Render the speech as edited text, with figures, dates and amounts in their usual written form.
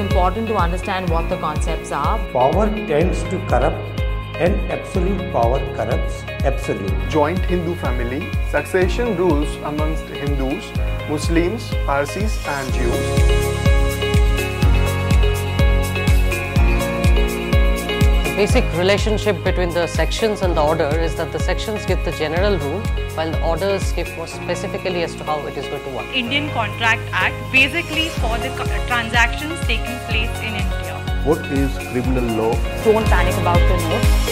it's important to understand what the concepts are. Power tends to corrupt and absolute power corrupts absolute. Joint Hindu family, succession rules amongst Hindus, Muslims, Parsis and Jews. The basic relationship between the sections and the order is that the sections give the general rule while the orders give more specifically as to how it is going to work. Indian Contract Act basically for the transactions taking place in India. What is criminal law? Don't panic about the note.